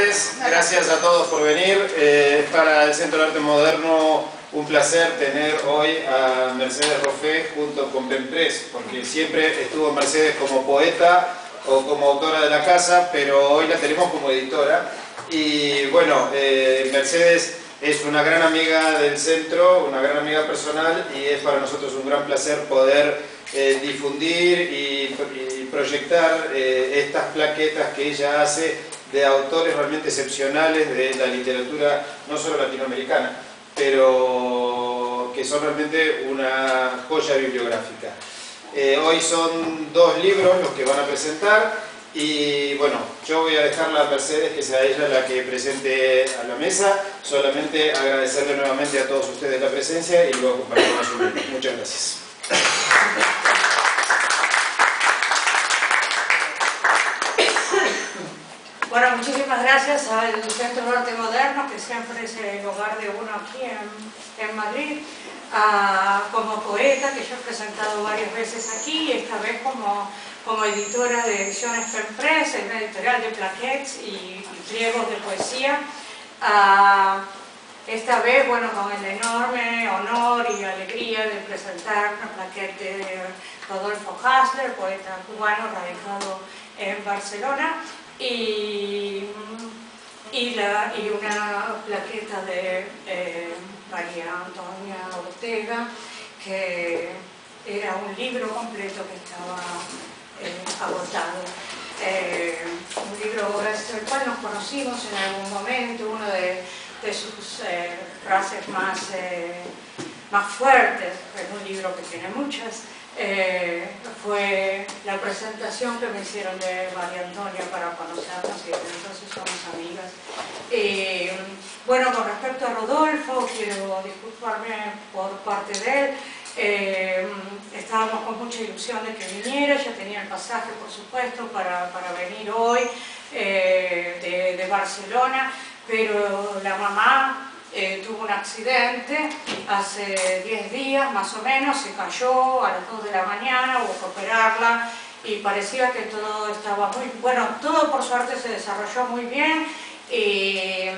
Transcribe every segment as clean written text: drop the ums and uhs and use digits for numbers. tardes, gracias a todos por venir. Es para el Centro de Arte Moderno un placer tener hoy a Mercedes Roffé junto con Pen Press, porque siempre estuvo Mercedes como poeta o como autora de la casa, pero hoy la tenemos como editora. Y bueno, Mercedes es una gran amiga del centro, una gran amiga personal, y es para nosotros un gran placer poder difundir y proyectar estas plaquetas que ella hace de autores realmente excepcionales de la literatura, no solo latinoamericana, pero que son realmente una joya bibliográfica. Hoy son dos libros los que van a presentar. Y bueno, yo voy a dejarla a Mercedes, que sea ella la que presente a la mesa. Solamente agradecerle nuevamente a todos ustedes la presencia y luego compartimos un momento. Muchas gracias. Bueno, muchísimas gracias al Centro de Arte Moderno, que siempre es el hogar de uno aquí en Madrid, como poeta, que yo he presentado varias veces aquí, y esta vez como editora de Ediciones Pen Press, es una editorial de plaquettes y pliegos de poesía. Esta vez, bueno, con el enorme honor y alegría de presentar una plaquette de Rodolfo Häsler, poeta cubano radicado en Barcelona, y una plaqueta de María Antonia Ortega, que era un libro completo que estaba agotado. Un libro gracias al cual nos conocimos en algún momento, uno de sus frases más fuertes, es un libro que tiene muchas, fue la presentación que me hicieron de María Antonia para conocernos, y entonces somos amigas. Bueno, con respecto a Rodolfo, quiero disculparme por parte de él. Estábamos con mucha ilusión de que viniera, ya tenía el pasaje, por supuesto, para venir hoy de Barcelona, pero la mamá tuvo un accidente hace 10 días más o menos, se cayó a las 2 de la mañana, hubo que operarla y parecía que todo estaba muy bueno, todo por suerte se desarrolló muy bien y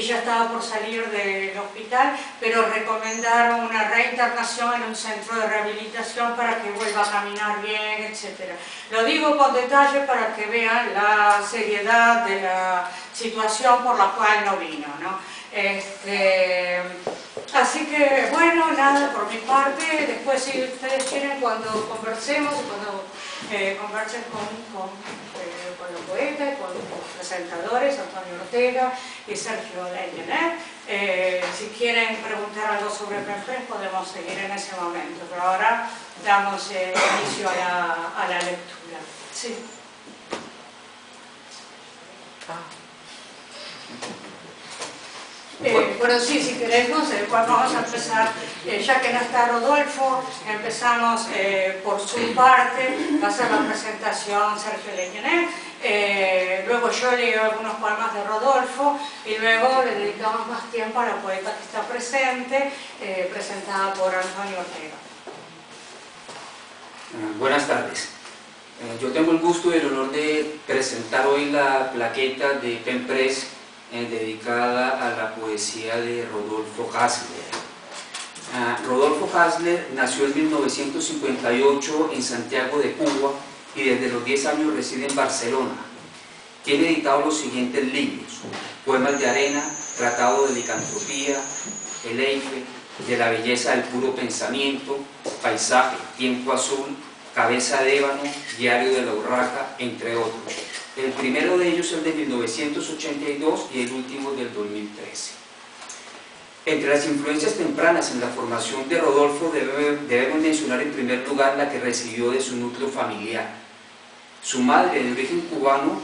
ya estaba por salir del hospital, pero recomendaron una reinternación en un centro de rehabilitación para que vuelva a caminar bien, etc. Lo digo con detalle para que vean la seriedad de la situación por la cual no vino, ¿no? Así que, bueno, nada por mi parte. Después, si ustedes quieren, cuando conversemos, cuando conversen con los poetas, con los presentadores, Antonio Ortega y Sergio Laignelet, si quieren preguntar algo sobre Pen Press, podemos seguir en ese momento, pero ahora damos inicio a la lectura. Sí. Bueno, sí, si queremos, vamos a empezar, ya que no está Rodolfo, empezamos por su parte, va a hacer la presentación Sergio Laignelet, luego yo leo algunos poemas de Rodolfo y luego le dedicamos más tiempo a la poeta que está presente, presentada por Antonio Ortega. Buenas tardes. Yo tengo el gusto y el honor de presentar hoy la plaqueta de Pen Press, dedicada a la poesía de Rodolfo Häsler. Rodolfo Häsler nació en 1958 en Santiago de Cuba y desde los 10 años reside en Barcelona. Tiene editados los siguientes libros: Poemas de Arena, Tratado de Licantropía, El Eife, De la Belleza del Puro Pensamiento, Paisaje, Tiempo Azul, Cabeza de Ébano, Diario de la Urraca, entre otros. El primero de ellos es el de 1982 y el último del 2013. Entre las influencias tempranas en la formación de Rodolfo debemos mencionar en primer lugar la que recibió de su núcleo familiar. Su madre, de origen cubano,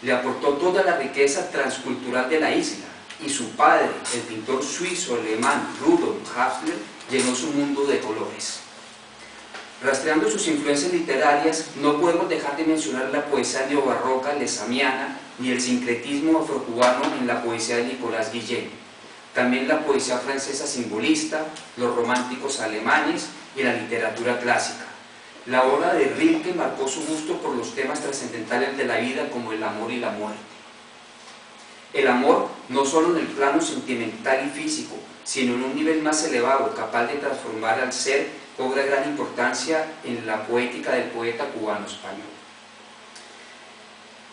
le aportó toda la riqueza transcultural de la isla, y su padre, el pintor suizo-alemán Rudolf Häsler, llenó su mundo de colores. Rastreando sus influencias literarias, no podemos dejar de mencionar la poesía neobarroca lesamiana ni el sincretismo afrocubano en la poesía de Nicolás Guillén. También la poesía francesa simbolista, los románticos alemanes y la literatura clásica. La obra de Rilke marcó su gusto por los temas trascendentales de la vida como el amor y la muerte. El amor no solo en el plano sentimental y físico, sino en un nivel más elevado, capaz de transformar al ser, cobra gran importancia en la poética del poeta cubano-español.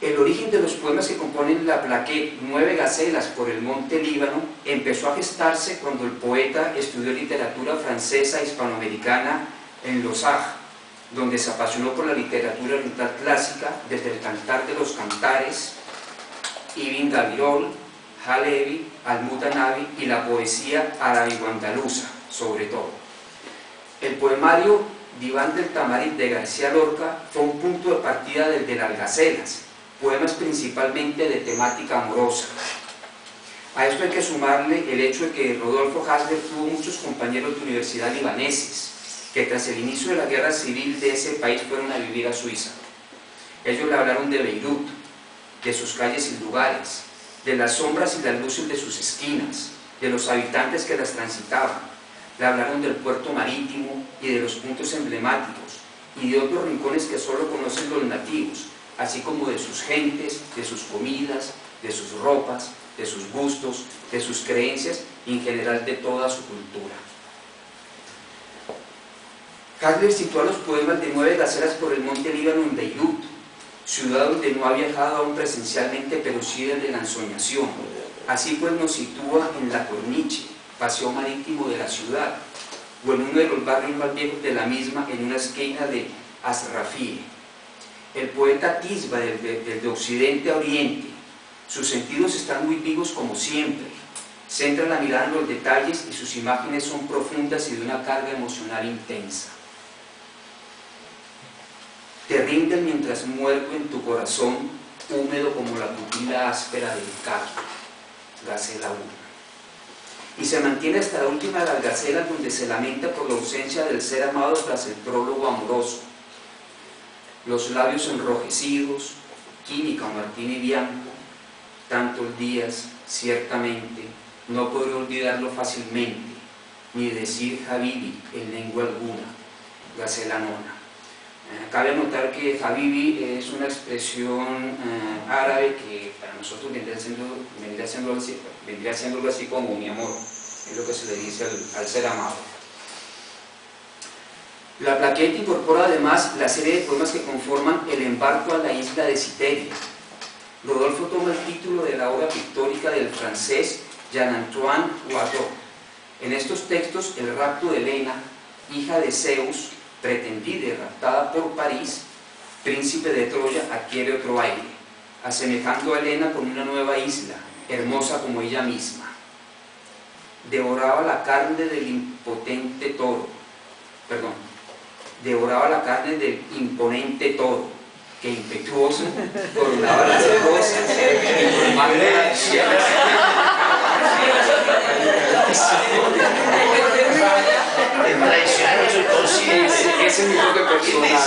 El origen de los poemas que componen la plaquette Nueve Gacelas por el Monte Líbano empezó a gestarse cuando el poeta estudió literatura francesa e hispanoamericana en Lausanne, donde se apasionó por la literatura oriental clásica desde el Cantar de los Cantares, Ibn Gabirol, Halevi, Al-Mutanabi y la poesía árabe-andaluza, sobre todo. El poemario Diván del Tamarit de García Lorca fue un punto de partida desde las gacelas, poemas principalmente de temática amorosa. A esto hay que sumarle el hecho de que Rodolfo Häsler tuvo muchos compañeros de universidad libaneses, que tras el inicio de la guerra civil de ese país fueron a vivir a Suiza. Ellos le hablaron de Beirut, de sus calles y lugares, de las sombras y las luces de sus esquinas, de los habitantes que las transitaban. Le hablaron del puerto marítimo y de los puntos emblemáticos, y de otros rincones que solo conocen los nativos, así como de sus gentes, de sus comidas, de sus ropas, de sus gustos, de sus creencias y en general de toda su cultura. Häsler sitúa los poemas de Nueve Gacelas por el Monte Líbano en Beirut, ciudad donde no ha viajado aún presencialmente, pero sí desde la ensoñación. Así pues nos sitúa en La Corniche, paseo marítimo de la ciudad, o en uno de los barrios más viejos de la misma, en una esquina de Asrafí. El poeta atisba desde occidente a oriente. Sus sentidos están muy vivos como siempre. Centra la mirada en los detalles y sus imágenes son profundas y de una carga emocional intensa. Te rindes mientras muerto en tu corazón, húmedo como la pupila áspera del carro. Gacela 1. Y se mantiene hasta la última de las gacelas, donde se lamenta por la ausencia del ser amado tras el prólogo amoroso. Los labios enrojecidos, química, Martín y Bianco, tantos días, ciertamente, no podré olvidarlo fácilmente, ni decir Habibi en lengua alguna. Gacela 9. Cabe notar que Habibi es una expresión árabe que para nosotros vendría siendo algo así como mi amor, es lo que se le dice al ser amado. La plaquette incorpora además la serie de poemas que conforman El embarco a la isla de Citeria. Rodolfo toma el título de la obra pictórica del francés Jean-Antoine Watteau. En estos textos, el rapto de Helena, hija de Zeus, pretendida y raptada por París, príncipe de Troya, adquiere otro aire, asemejando a Helena con una nueva isla, hermosa como ella misma. Devoraba la carne del imponente toro, que impetuoso coronaba las rosas y formaba las sierras. Ese es mi toque personal.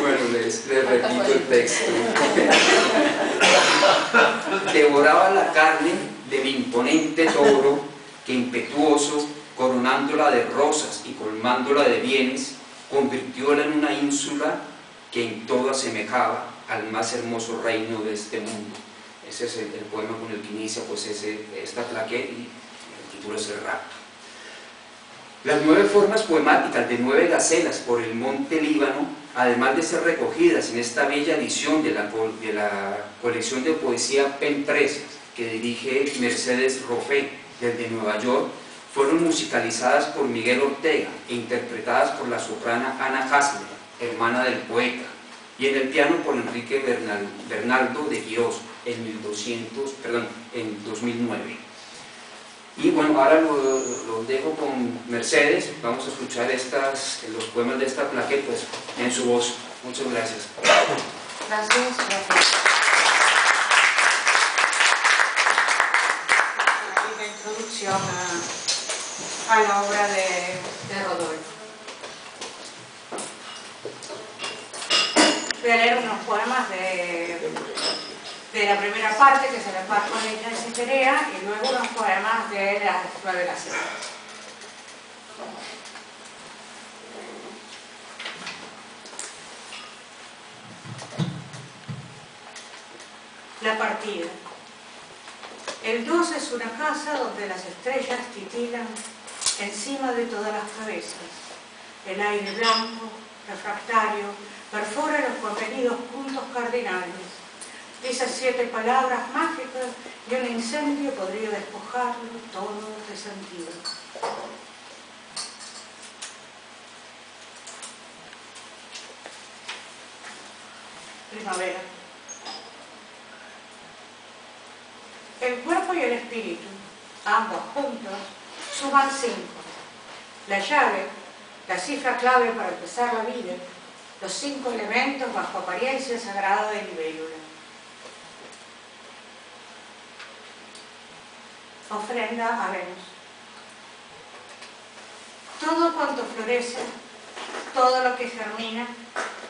Bueno, les repito el texto. Devoraba la carne del imponente toro que, impetuoso, coronándola de rosas y colmándola de bienes, convirtióla en una ínsula que en todo asemejaba al más hermoso reino de este mundo. Ese es el poema con el que inicia pues esta plaquette, y el título es El rapto. Las 9 formas poemáticas de Nueve Gacelas por el Monte Líbano, además de ser recogidas en esta bella edición de la colección de poesía Pen Press, que dirige Mercedes Roffé desde Nueva York, fueron musicalizadas por Miguel Ortega e interpretadas por la soprana Ana Hasler, hermana del poeta, y en el piano por Enrique Bernal, Bernardo de Dios, en 2009. Y bueno, ahora lo dejo con Mercedes. Vamos a escuchar los poemas de esta plaquette pues, en su voz. Muchas gracias. Gracias. La introducción a la obra de Rodolfo. Voy a leer unos poemas de la primera parte, que se le embarcó en la isla de Citerea, y luego unos poemas de las 9 gacelas. La partida. El 2 es una casa donde las estrellas titilan encima de todas las cabezas. El aire blanco, refractario, perfora los contenidos puntos cardinales. Esas 7 palabras mágicas de un incendio podría despojarlo todo de sentido. Primavera. El cuerpo y el espíritu, ambos juntos, suman 5. La llave, la cifra clave para empezar la vida, los 5 elementos bajo apariencia sagrada de libélula. Ofrenda a Venus. Todo cuanto florece, todo lo que germina,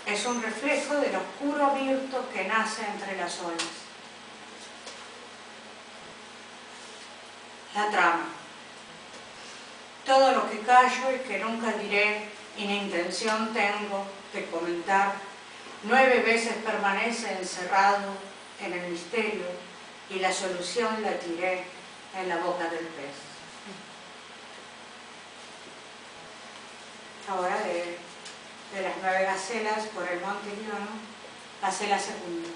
es un reflejo del oscuro mirto que nace entre las olas. La trama. Todo lo que callo y que nunca diré, y ni intención tengo de comentar, 9 veces permanece encerrado en el misterio, y la solución la tiré en la boca del pez. Ahora de las 9 gacelas por el monte Líbano, gacela segunda.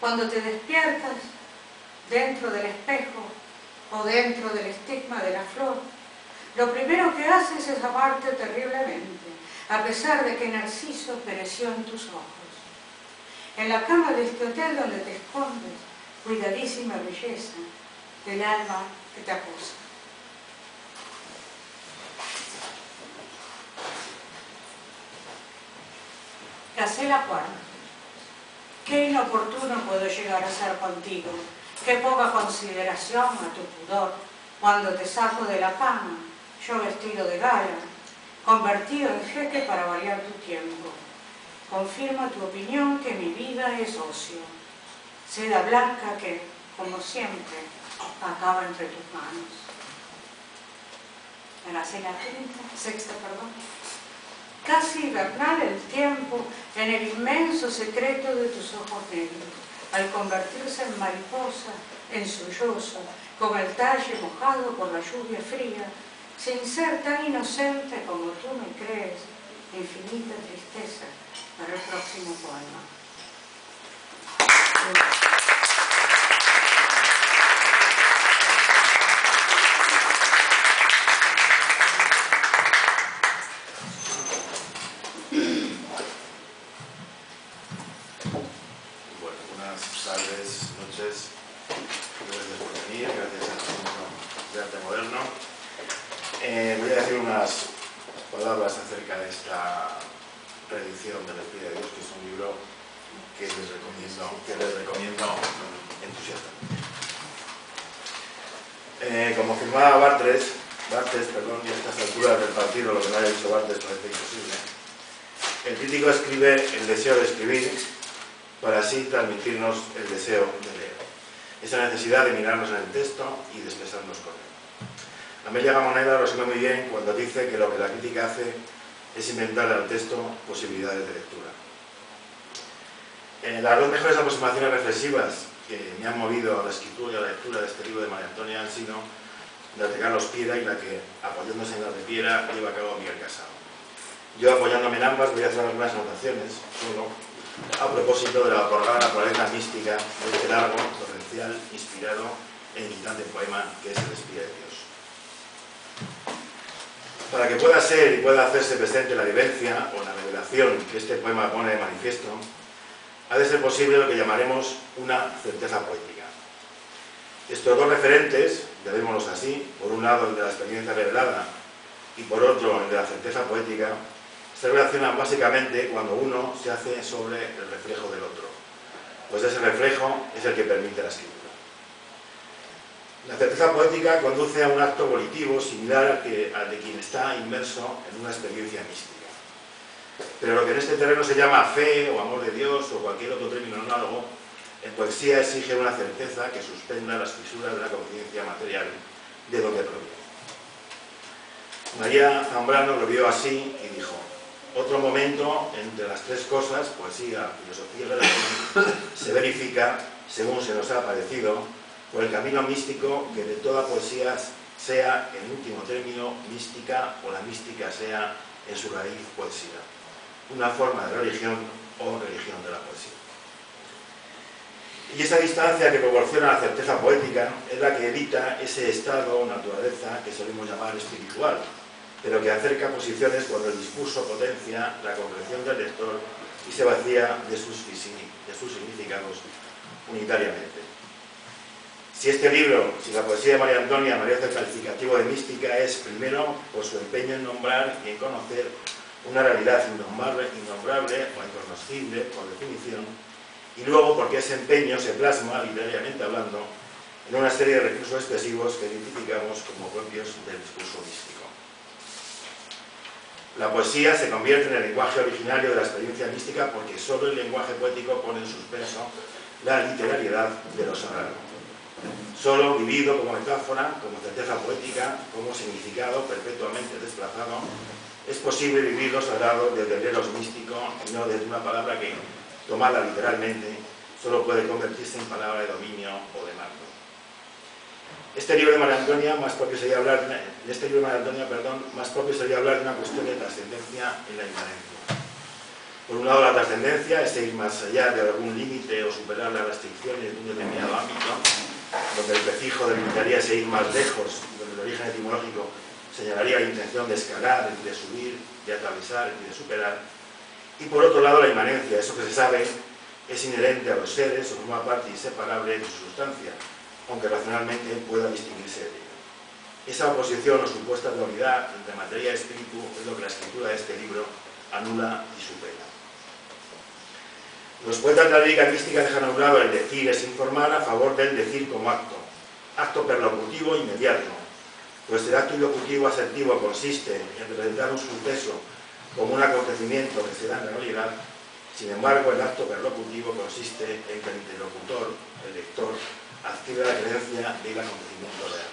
Cuando te despiertas dentro del espejo o dentro del estigma de la flor, lo primero que haces es amarte terriblemente, a pesar de que Narciso pereció en tus ojos. En la cama de este hotel donde te escondes, cuidadísima belleza, del alma que te acusa. Gacela cuarta. Qué inoportuno puedo llegar a ser contigo, qué poca consideración a tu pudor, cuando te saco de la cama, yo vestido de gala, convertido en jeque para variar tu tiempo. Confirma tu opinión que mi vida es ocio, seda blanca que, como siempre, acaba entre tus manos. En la cena sexta, perdón. Casi hibernal el tiempo en el inmenso secreto de tus ojos negros, al convertirse en mariposa, en sollozo, con el talle mojado por la lluvia fría, sin ser tan inocente como tú me crees, infinita tristeza para el próximo poema. El deseo de escribir para así transmitirnos el deseo de leer, esa necesidad de mirarnos en el texto y de expresarnos con él. Amelia Gamoneda lo sabe muy bien cuando dice que lo que la crítica hace es inventarle al texto posibilidades de lectura. Las dos mejores aproximaciones reflexivas que me han movido a la escritura y a la lectura de este libro de María Antonia han sido la de Carlos Piedra y la que, apoyándose en la de Piedra, lleva a cabo Miguel Casado. Yo, apoyándome en ambas, voy a hacer algunas anotaciones, solo a propósito de la otorgada naturaleza mística de este largo, torrencial, inspirado e inquietante poema que es El espía de Dios. Para que pueda ser y pueda hacerse presente la vivencia o la revelación que este poema pone de manifiesto, ha de ser posible lo que llamaremos una certeza poética. Estos dos referentes, llamémoslos así, por un lado el de la experiencia revelada y por otro el de la certeza poética, se relacionan básicamente cuando uno se hace sobre el reflejo del otro, pues ese reflejo es el que permite la escritura. La certeza poética conduce a un acto volitivo similar al de quien está inmerso en una experiencia mística. Pero lo que en este terreno se llama fe o amor de Dios o cualquier otro término análogo, en poesía exige una certeza que suspenda las fisuras de la conciencia material de donde proviene. María Zambrano lo vio así y dijo: otro momento entre las tres cosas, poesía, filosofía y religión, se verifica según se nos ha parecido, por el camino místico que de toda poesía sea, en último término, mística, o la mística sea, en su raíz, poesía. Una forma de religión o religión de la poesía. Y esa distancia que proporciona la certeza poética es la que evita ese estado o naturaleza que solemos llamar espiritual, pero que acerca posiciones cuando el discurso potencia la comprensión del lector y se vacía de sus significados unitariamente. Si este libro, si la poesía de María Antonia merece el calificativo de mística, es primero por su empeño en nombrar y en conocer una realidad innombrable o inconocible por definición, y luego porque ese empeño se plasma, literariamente hablando, en una serie de recursos expresivos que identificamos como propios del discurso místico. La poesía se convierte en el lenguaje originario de la experiencia mística porque solo el lenguaje poético pone en suspenso la literalidad de lo sagrado. Solo vivido como metáfora, como certeza poética, como significado perpetuamente desplazado, es posible vivir lo sagrado desde el eros místico y no desde una palabra que, tomada literalmente, solo puede convertirse en palabra de dominio o de marco. Este libro de María Antonia, más propio sería hablar de una cuestión de trascendencia en la inmanencia. Por un lado, la trascendencia es ir más allá de algún límite o superar las restricciones de un determinado ámbito, donde el prefijo delimitaría ese ir más lejos, donde el origen etimológico señalaría la intención de escalar, de subir, de atravesar y de superar. Y por otro lado, la inmanencia, eso que se sabe, es inherente a los seres o forma parte inseparable de su sustancia, aunque racionalmente pueda distinguirse de ella. Esa oposición o supuesta dualidad entre materia y espíritu es lo que la escritura de este libro anula y supera. Los poetas de la lírica mística dejan a un lado el decir es informar a favor del decir como acto, acto perlocutivo inmediato, pues el acto ilocutivo asertivo consiste en presentar un suceso como un acontecimiento que se da en la realidad. Sin embargo, el acto perlocutivo consiste en que el interlocutor, el lector, adquiere la creencia del acontecimiento real.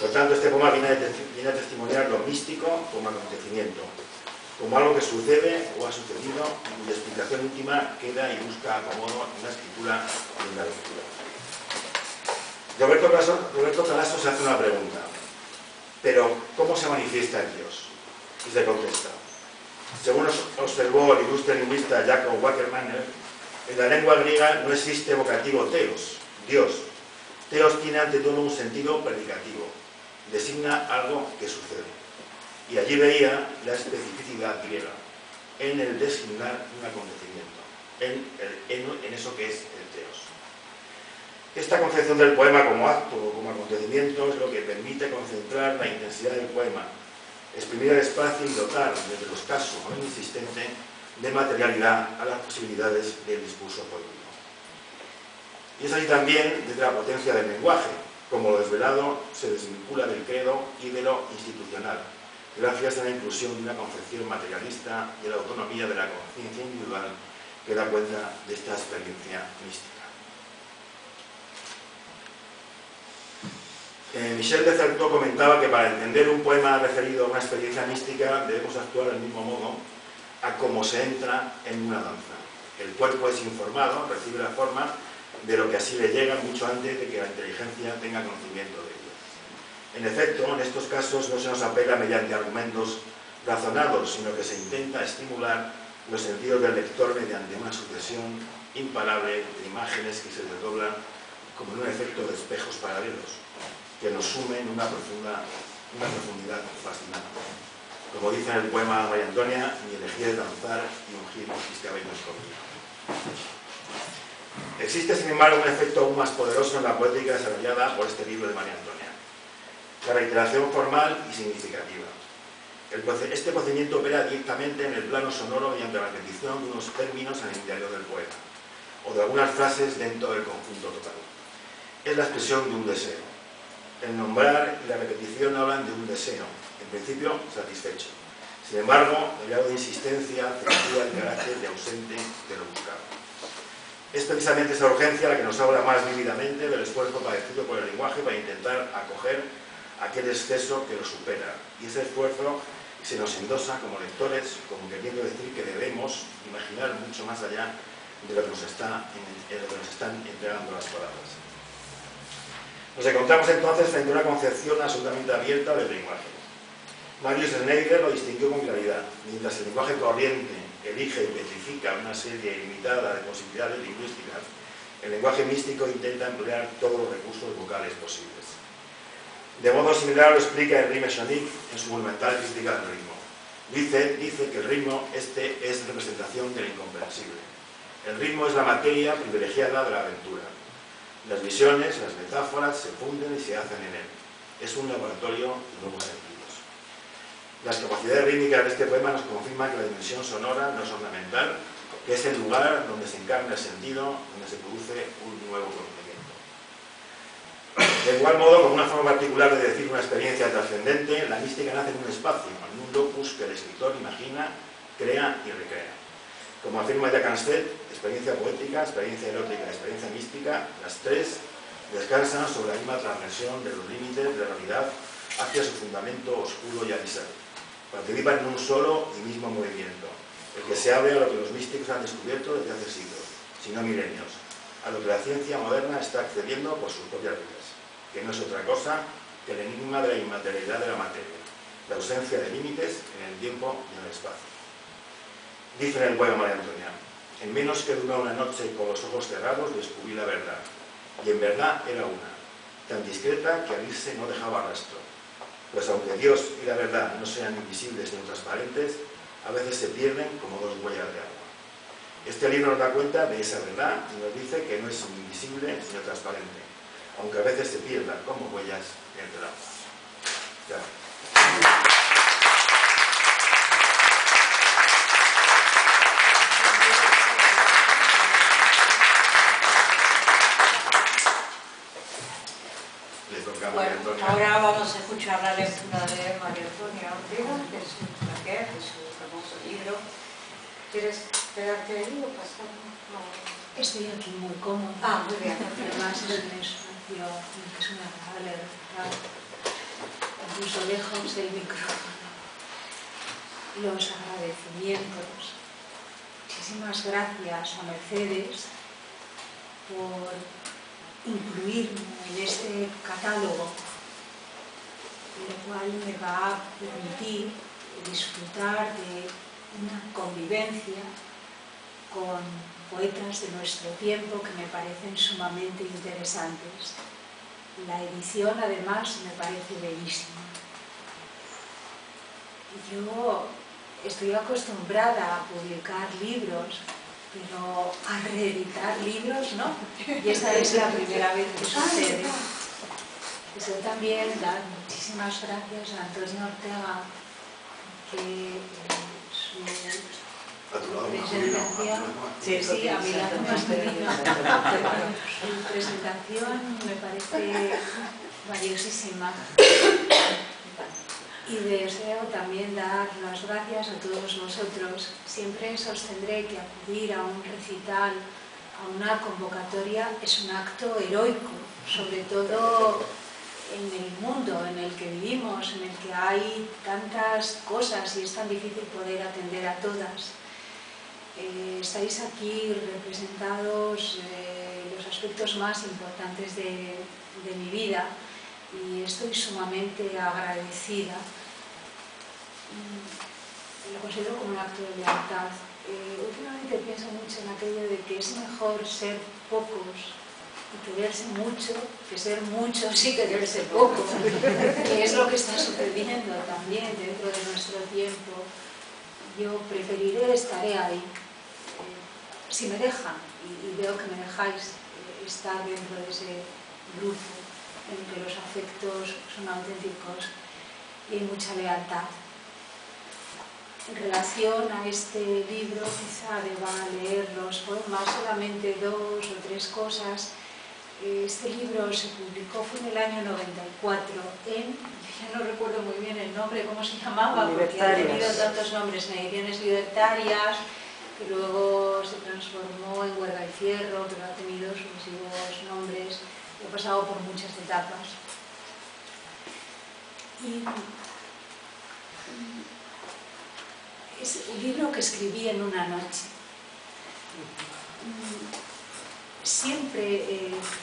Por tanto, este poema viene a testimoniar lo místico como acontecimiento, como algo que sucede o ha sucedido y cuya explicación última queda y busca acomodo en la escritura y en la lectura. Roberto Calasso se hace una pregunta: ¿pero cómo se manifiesta en Dios? Y se contesta: según observó el ilustre lingüista Jacob Wackermanner, en la lengua griega no existe vocativo teos, Dios. Teos tiene ante todo un sentido predicativo, designa algo que sucede. Y allí veía la especificidad griega, en el designar un acontecimiento, en eso que es el teos. Esta concepción del poema como acto o como acontecimiento es lo que permite concentrar la intensidad del poema, exprimir el espacio y dotar, desde los casos o inexistente, de materialidad a las posibilidades del discurso poético. Y es así también desde la potencia del lenguaje, como lo desvelado se desvincula del credo y de lo institucional, gracias a la inclusión de una concepción materialista y a la autonomía de la conciencia individual que da cuenta de esta experiencia mística. Michel de Certeau comentaba que para entender un poema referido a una experiencia mística debemos actuar del mismo modo a como se entra en una danza. El cuerpo es informado, recibe la forma de lo que así le llega mucho antes de que la inteligencia tenga conocimiento de ello. En efecto, en estos casos no se nos apela mediante argumentos razonados, sino que se intenta estimular los sentidos del lector mediante una sucesión imparable de imágenes que se desdoblan como en un efecto de espejos paralelos, que nos sume en una profundidad fascinante. Como dice en el poema María Antonia, mi elegía de danzar y ungir mis cabellos conmigo. Existe, sin embargo, un efecto aún más poderoso en la poética desarrollada por este libro de María Antonia: la reiteración formal y significativa. Este procedimiento opera directamente en el plano sonoro mediante la repetición de unos términos en el interior del poema, o de algunas frases dentro del conjunto total. Es la expresión de un deseo. El nombrar y la repetición hablan de un deseo, en principio satisfecho. Sin embargo, el grado de insistencia acentúa el carácter de ausente de lo buscado. Es precisamente esa urgencia la que nos habla más vívidamente del esfuerzo padecido por el lenguaje para intentar acoger aquel exceso que lo supera. Y ese esfuerzo se nos endosa como lectores, como queriendo decir que debemos imaginar mucho más allá de lo que nos están integrando las palabras. Nos encontramos entonces frente a una concepción absolutamente abierta del lenguaje. Marius Schneider lo distinguió con claridad. Mientras el lenguaje corriente elige y petrifica una serie ilimitada de posibilidades lingüísticas, el lenguaje místico intenta emplear todos los recursos vocales posibles. De modo similar lo explica Henri Meschonic en su monumental crítica del ritmo. Dice que el ritmo es representación del incomprensible. El ritmo es la materia privilegiada de la aventura. Las visiones, las metáforas se funden y se hacen en él. Es un laboratorio de nuevos sentidos. Las capacidades rítmicas de este poema nos confirman que la dimensión sonora no es ornamental, que es el lugar donde se encarna el sentido, donde se produce un nuevo conocimiento. De igual modo, con una forma particular de decir una experiencia trascendente, la mística nace en un espacio, en un locus que el escritor imagina, crea y recrea. Como afirma Jacques Anquetil, experiencia poética, experiencia erótica, experiencia mística, las tres descansan sobre la misma transgresión de los límites de la realidad hacia su fundamento oscuro y abisal. Participan en un solo y mismo movimiento, el que se abre a lo que los místicos han descubierto desde hace siglos, si no milenios, a lo que la ciencia moderna está accediendo por sus propias vías, que no es otra cosa que el enigma de la inmaterialidad de la materia, la ausencia de límites en el tiempo y en el espacio. Dice en el poema María Antonia: en menos que dura una noche con los ojos cerrados descubrí la verdad, y en verdad era una, tan discreta que al irse no dejaba rastro. Pues aunque Dios y la verdad no sean invisibles sino transparentes, a veces se pierden como dos huellas de agua. Este libro nos da cuenta de esa verdad y nos dice que no es invisible sino transparente, aunque a veces se pierda como huellas entre el agua. Gracias. Bueno, ahora vamos a escuchar la lectura de María Antonia Ortega, que es un placer, de su famoso libro. ¿Quieres quedarte ahí o pasar? No. Estoy aquí muy cómoda. Ah, muy bien. Además, es una agradable lectura. Incluso lejos del micrófono. Los agradecimientos. Muchísimas gracias a Mercedes por incluirme en este catálogo, lo cual me va a permitir disfrutar de una convivencia con poetas de nuestro tiempo que me parecen sumamente interesantes. La edición, además, me parece bellísima. Yo estoy acostumbrada a publicar libros, pero a reeditar libros, ¿no? Y esta es la primera vez que sucede. Yo también dar muchísimas gracias a Antonio Ortega, que su presentación me parece valiosísima. Y deseo también dar las gracias a todos vosotros. Siempre sostendré que acudir a un recital, a una convocatoria, es un acto heroico, sobre todo en el mundo en el que vivimos, en el que hay tantas cosas y es tan difícil poder atender a todas. Estáis aquí representados los aspectos más importantes de mi vida, y estoy sumamente agradecida. Lo considero como un acto de lealtad. Últimamente pienso mucho en aquello de que es mejor ser pocos y quererse mucho que ser muchos y quererse pocos, que es lo que está sucediendo también dentro de nuestro tiempo. Yo preferiré estaré ahí, si me dejan, y veo que me dejáis estar dentro de ese grupo en que los afectos son auténticos y hay mucha lealtad. En relación a este libro, quizá deba leer los poemas, solamente dos o tres cosas. Este libro se publicó, fue en el año 94, en, ya no recuerdo muy bien el nombre, cómo se llamaba, porque ha tenido tantos nombres, en Ediciones Libertarias, que luego se transformó en Huelga y Fierro, pero ha tenido sucesivos nombres. He pasado por muchas etapas. Y es un libro que escribí en una noche. siempre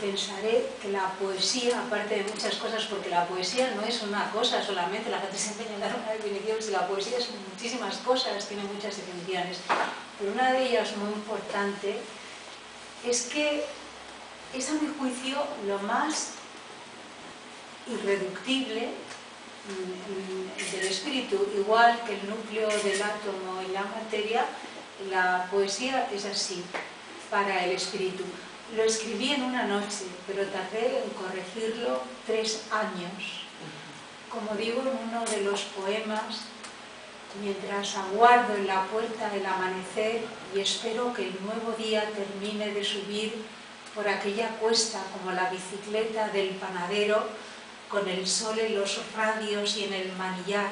pensaré que la poesía, aparte de muchas cosas, porque la poesía no es una cosa solamente, la gente siempre le da una definición, si la poesía es muchísimas cosas, tiene muchas definiciones, pero una de ellas muy importante es que es, a mi juicio, lo más irreductible del espíritu, igual que el núcleo del átomo y la materia, la poesía es así para el espíritu. Lo escribí en una noche, pero tardé en corregirlo 3 años. Como digo en uno de los poemas, mientras aguardo en la puerta el amanecer y espero que el nuevo día termine de subir por aquella cuesta como la bicicleta del panadero, con el sol en los radios y en el manillar,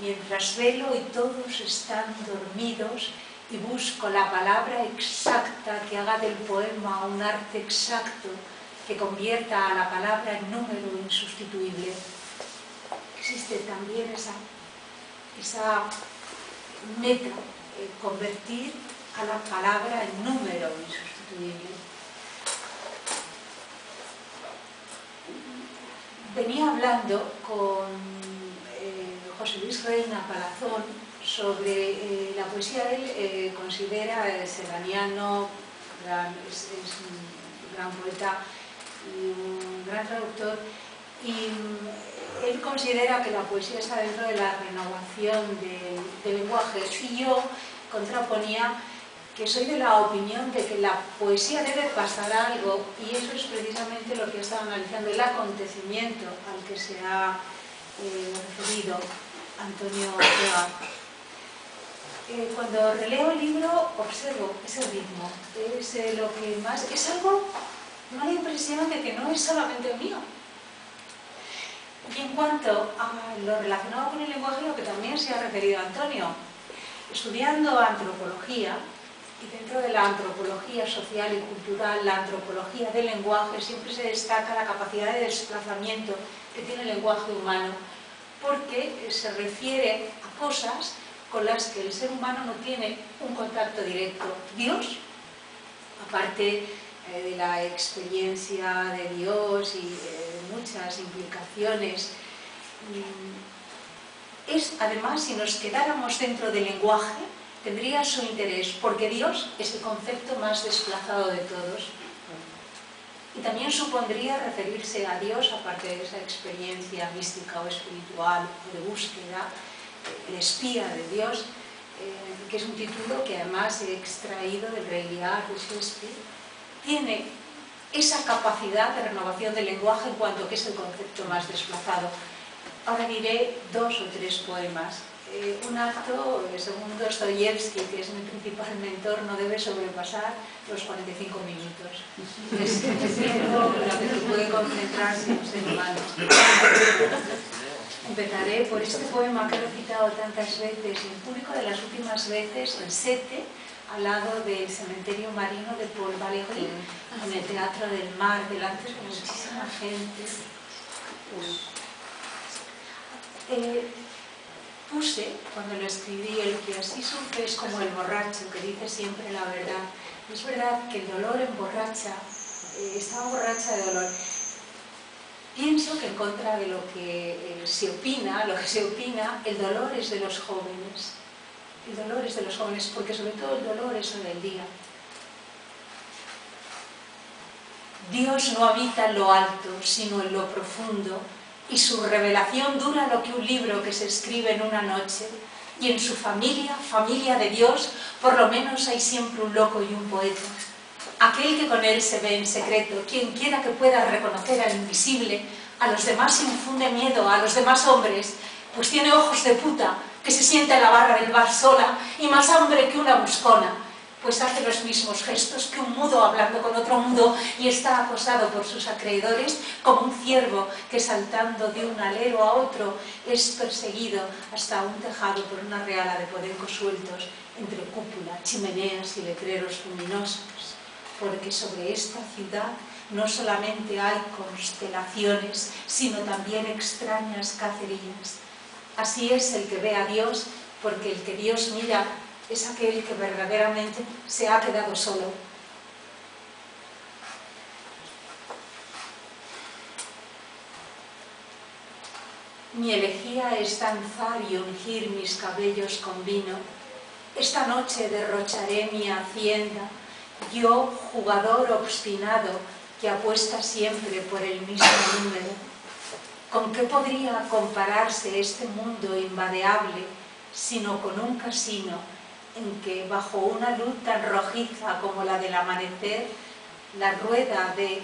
mientras velo y todos están dormidos y busco la palabra exacta que haga del poema un arte exacto, que convierta a la palabra en número insustituible. Existe también esa meta, convertir a la palabra en número insustituible. Venía hablando con José Luis Reina Palazón sobre la poesía. Él considera serraniano, es un gran poeta y un gran traductor, y él considera que la poesía está dentro de la renovación de lenguajes, y yo contraponía que soy de la opinión de que la poesía debe pasar algo, y eso es precisamente lo que he estado analizando, el acontecimiento al que se ha referido Antonio Ortega. Cuando releo el libro observo ese ritmo, es lo que más, es algo, me da impresión de que no es solamente mío. Y en cuanto a lo relacionado con el lenguaje, lo que también se ha referido Antonio, estudiando antropología, y dentro de la antropología social y cultural, la antropología del lenguaje, siempre se destaca la capacidad de desplazamiento que tiene el lenguaje humano, porque se refiere a cosas con las que el ser humano no tiene un contacto directo. Dios, aparte de la experiencia de Dios y de muchas implicaciones, es, además, si nos quedáramos dentro del lenguaje, tendría su interés, porque Dios es el concepto más desplazado de todos. Y también supondría referirse a Dios, aparte de esa experiencia mística o espiritual, o de búsqueda, el espía de Dios, que es un título que además he extraído del Rey Lear de Shakespeare, tiene esa capacidad de renovación del lenguaje en cuanto que es el concepto más desplazado. Ahora diré 2 o 3 poemas. Un acto, según Dostoyevsky, que es mi principal mentor, no debe sobrepasar los 45 minutos. Es tiempo en el que puede concentrarse un ser humano. Empezaré por este poema que he recitado tantas veces en público de las últimas veces, en Sete, al lado del cementerio marino de Paul Valéry, en el Teatro del Mar, delante de muchísima gente. Puse, cuando lo escribí, el que así surge es como el borracho que dice siempre la verdad. Es verdad que el dolor emborracha, estaba borracha de dolor. Pienso que en contra de lo que se opina, el dolor es de los jóvenes. El dolor es de los jóvenes, porque sobre todo el dolor es el del día. Dios no habita en lo alto, sino en lo profundo, y su revelación dura lo que un libro que se escribe en una noche, y en su familia, familia de Dios, por lo menos hay siempre un loco y un poeta. Aquel que con él se ve en secreto, quien quiera que pueda reconocer al invisible, a los demás infunde miedo, a los demás hombres, pues tiene ojos de puta, que se sienta en la barra del bar sola, y más hambre que una buscona, pues hace los mismos gestos que un mudo hablando con otro mudo y está acosado por sus acreedores como un ciervo que saltando de un alero a otro es perseguido hasta un tejado por una reala de podencos sueltos entre cúpula, chimeneas y letreros luminosos, porque sobre esta ciudad no solamente hay constelaciones, sino también extrañas cacerías. Así es el que ve a Dios, porque el que Dios mira es aquel que verdaderamente se ha quedado solo. Mi elegía es danzar y ungir mis cabellos con vino. Esta noche derrocharé mi hacienda, yo, jugador obstinado, que apuesta siempre por el mismo número. ¿Con qué podría compararse este mundo invadeable, sino con un casino en que, bajo una luz tan rojiza como la del amanecer, la rueda de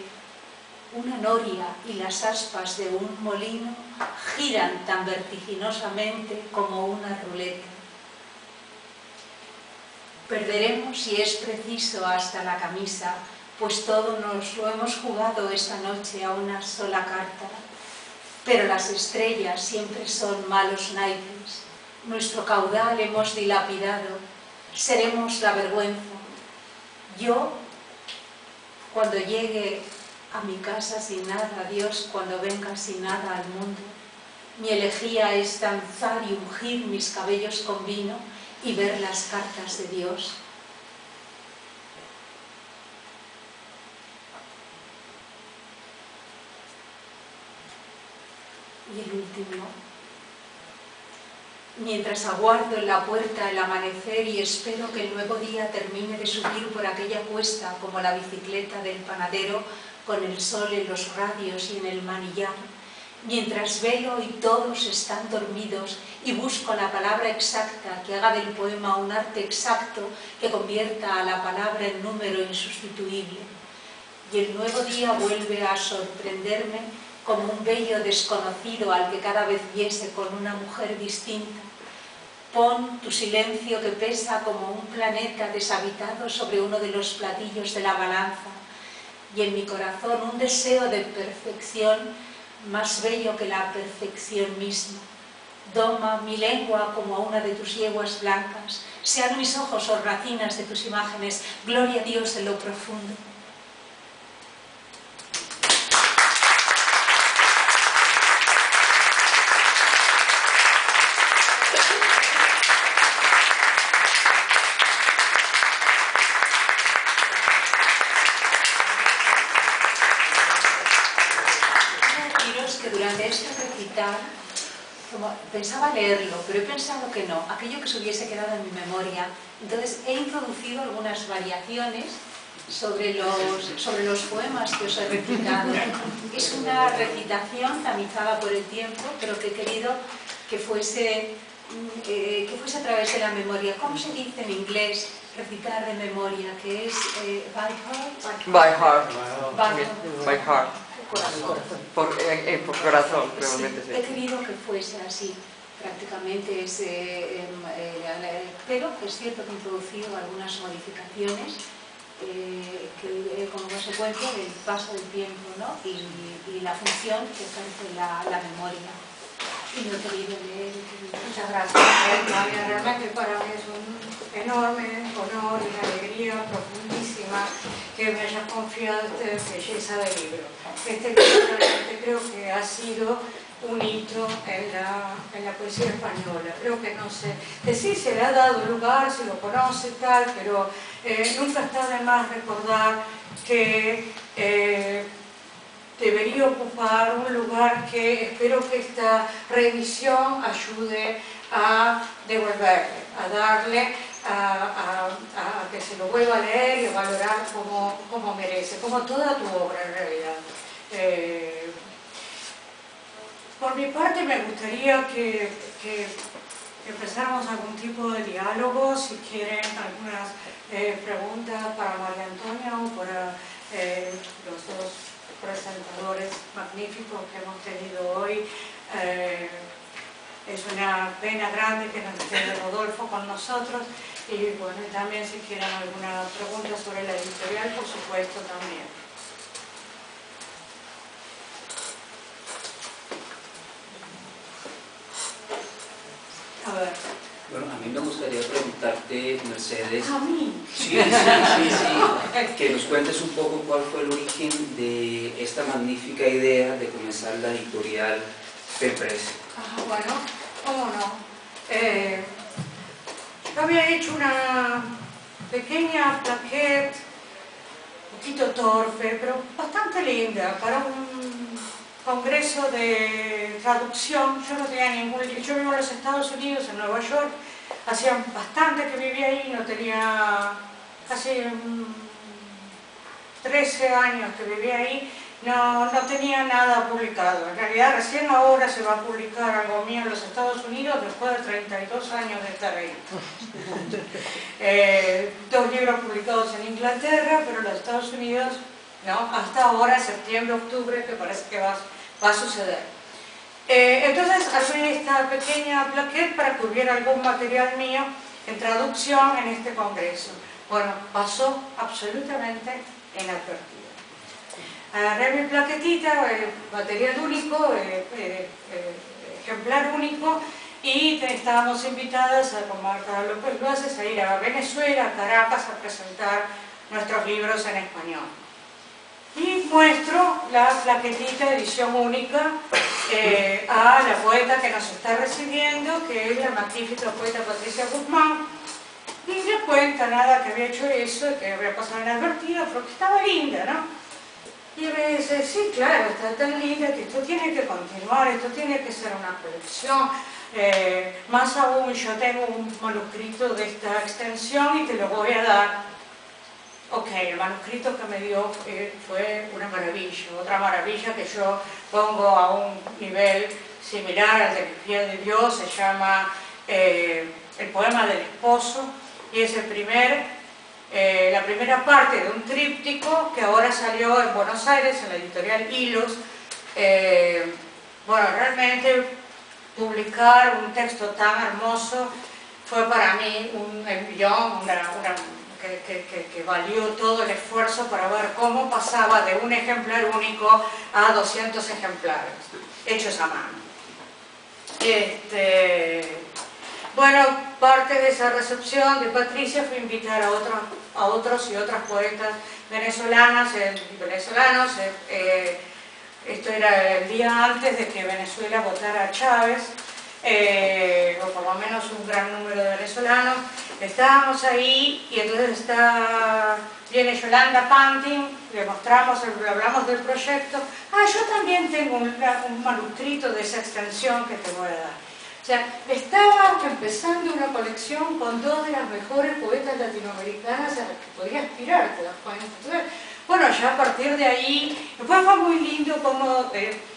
una noria y las aspas de un molino giran tan vertiginosamente como una ruleta? Perderemos, si es preciso, hasta la camisa, pues todo nos lo hemos jugado esta noche a una sola carta. Pero las estrellas siempre son malos naipes. Nuestro caudal hemos dilapidado. Seremos la vergüenza. Yo, cuando llegue a mi casa sin nada, Dios, cuando venga sin nada al mundo, mi elegía es danzar y ungir mis cabellos con vino y ver las cartas de Dios. Y el último. Mientras aguardo en la puerta el amanecer y espero que el nuevo día termine de subir por aquella cuesta como la bicicleta del panadero con el sol en los radios y en el manillar, mientras velo y todos están dormidos y busco la palabra exacta que haga del poema un arte exacto que convierta a la palabra en número insustituible. Y el nuevo día vuelve a sorprenderme como un bello desconocido al que cada vez viese con una mujer distinta. Pon tu silencio que pesa como un planeta deshabitado sobre uno de los platillos de la balanza, y en mi corazón un deseo de perfección más bello que la perfección misma. Doma mi lengua como a una de tus yeguas blancas, sean mis ojos hornacinas de tus imágenes, gloria a Dios en lo profundo. Pensaba leerlo, pero he pensado que no, aquello que se hubiese quedado en mi memoria. Entonces he introducido algunas variaciones sobre los poemas que os he recitado. Es una recitación tamizada por el tiempo, pero que he querido que fuese a través de la memoria. ¿Cómo se dice en inglés recitar de memoria? Que es by heart. Por corazón, probablemente sí. He querido que fuese así, prácticamente es... pero es cierto que he introducido algunas modificaciones como consecuencia del paso del tiempo, ¿no? y la función que ejerce la memoria. Y lo he querido leer. Muchas gracias, María. Realmente para mí es un enorme honor y una alegría profundísima que me hayas confiado esta belleza de libro. Este libro realmente creo que ha sido un hito en la poesía española. Creo que no sé, que sí se le ha dado lugar, se lo conoce tal, pero nunca está de más recordar que debería ocupar un lugar que espero que esta revisión ayude a devolverle, a darle, a que se lo vuelva a leer y a valorar como merece, como toda tu obra en realidad. Por mi parte me gustaría que empezáramos algún tipo de diálogo, si quieren algunas preguntas para María Antonia o para los dos presentadores magníficos que hemos tenido hoy. Es una pena grande que no esté Rodolfo con nosotros y bueno, también si quieren alguna pregunta sobre la editorial, por supuesto también. A ver. Bueno, a mí me gustaría preguntarte, Mercedes... ¿A mí? Sí. Que nos cuentes un poco cuál fue el origen de esta magnífica idea de comenzar la editorial Pen Press. Bueno, cómo no. Yo había hecho una pequeña plaquette, un poquito torpe, pero bastante linda, para un congreso de traducción, yo no tenía ningún libro, yo vivo en los Estados Unidos, en Nueva York, hacían bastante que vivía ahí, no tenía, hace 13 años que vivía ahí, no tenía nada publicado. En realidad recién ahora se va a publicar algo mío en los Estados Unidos después de 32 años de estar ahí. Dos libros publicados en Inglaterra, pero en los Estados Unidos no, hasta ahora, septiembre, octubre, que parece que va a suceder. Entonces hacer esta pequeña plaquette para que hubiera algún material mío en traducción en este congreso. Bueno, pasó absolutamente inadvertido. Agarré mi plaquetita, material único, ejemplar único, y estábamos invitadas, como Carlos López lo hace, a ir a Venezuela, a Caracas, a presentar nuestros libros en español. Y muestro la plaquetita edición única a la poeta que nos está recibiendo, que es la magnífica poeta Patricia Guzmán. Y le cuenta nada que había hecho eso, que había pasado inadvertido, porque estaba linda, ¿no? Y me dice, sí, claro, está tan linda que esto tiene que continuar, esto tiene que ser una colección. Más aún, yo tengo un manuscrito de esta extensión y te lo voy a dar. Ok, el manuscrito que me dio fue una maravilla, otra maravilla que yo pongo a un nivel similar al del espía de Dios, se llama El poema del esposo, y es el primer... la primera parte de un tríptico que ahora salió en Buenos Aires en la editorial Hilos. Bueno, realmente publicar un texto tan hermoso fue para mí un envión que valió todo el esfuerzo para ver cómo pasaba de un ejemplar único a 200 ejemplares hechos a mano. Bueno, parte de esa recepción de Patricia fue invitar a otros y otras poetas venezolanas, esto era el día antes de que Venezuela votara a Chávez, o por lo menos un gran número de venezolanos. Estábamos ahí y entonces viene Yolanda Pantin, le mostramos, le hablamos del proyecto. Ah, yo también tengo un manuscrito de esa extensión que te voy a dar. O sea, estaba empezando una colección con dos de las mejores poetas latinoamericanas a las que podía aspirar, ¿te das cuenta? Entonces, bueno, ya a partir de ahí, después fue muy lindo como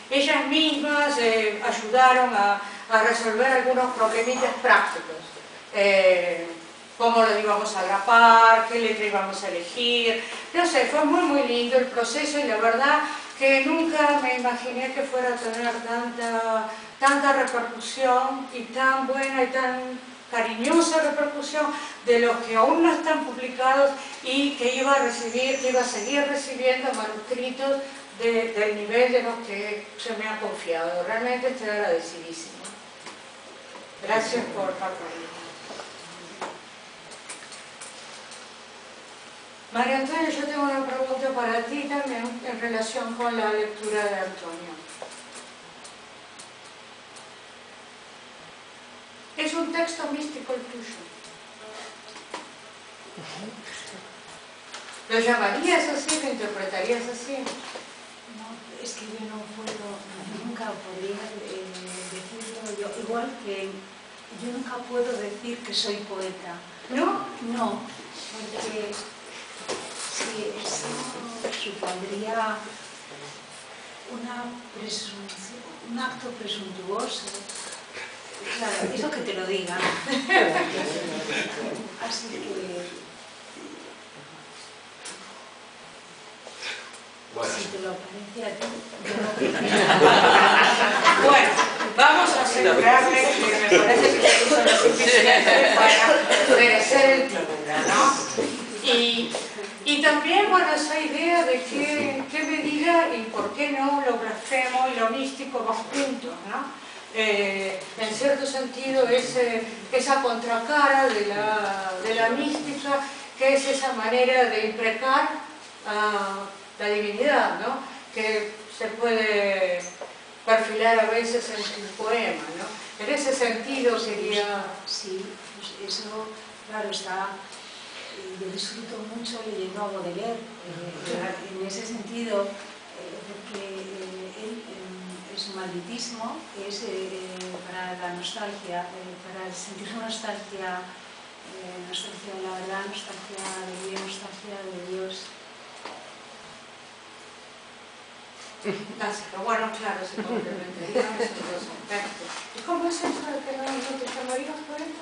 ellas mismas ayudaron a resolver algunos problemitas prácticos. Cómo lo íbamos a grapar, qué letra íbamos a elegir, no sé, fue muy lindo el proceso y la verdad que nunca me imaginé que fuera a tener tanta repercusión y tan buena y tan cariñosa repercusión de los que aún no están publicados y que iba a recibir, que iba a seguir recibiendo manuscritos del nivel de los que se me ha confiado. Realmente estoy agradecidísima. Gracias por estar conmigo. María Antonia, yo tengo una pregunta para ti también en relación con la lectura de Antonio. Es un texto místico el tuyo. ¿Lo llamarías así? ¿Lo interpretarías así? No, es que yo no puedo, nunca podría decirlo yo. Igual que yo nunca puedo decir que soy poeta. ¿No? No, porque sí, eso supondría un acto presuntuoso. Claro, eso que te lo diga. Así que... Bueno. Si te lo parece a ti, yo no... Bueno, vamos a asegurarle que me parece que eso es lo suficiente para merecer el titular, ¿no? Y también, bueno, esa idea de qué me diga y por qué no lo blasfemo y lo místico más juntos, ¿no? En cierto sentido esa contracara de la mística, que es esa manera de imprecar la divinidad, ¿no? Que se puede perfilar a veces en un poema, ¿no? En ese sentido sería... Sí, pues eso, claro, está... Yo disfruto mucho leyendo a Baudelaire, en ese sentido, porque él... madridismo es para la nostalgia, para sentir nostalgia, nostalgia de la verdad, nostalgia de Dios, nostalgia de Dios. Pero bueno, claro, se complementa, digamos, los aspectos. ¿Y cómo es eso de que no nosotros te morimos por esto?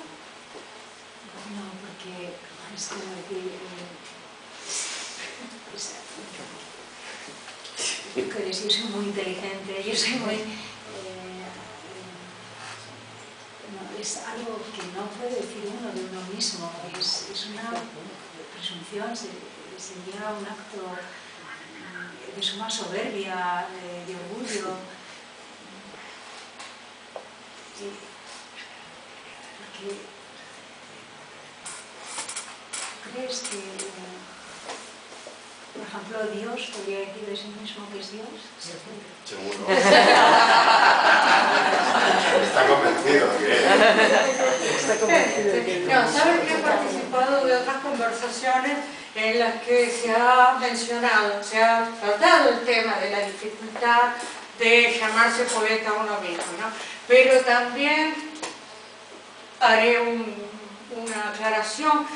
No, porque es que yo soy muy inteligente, yo soy muy... no, es algo que no puede decir uno de uno mismo, es una presunción, se llega a un acto de suma soberbia, de orgullo. Sí. Porque crees que, por ejemplo, Dios podría decir de sí mismo que es Dios. Sí. Seguro. Está convencido que... Está convencido que... No, ¿sabes que he participado de otras conversaciones en las que se ha mencionado, se ha tratado el tema de la dificultad de llamarse poeta uno mismo, ¿no? Pero también haré una aclaración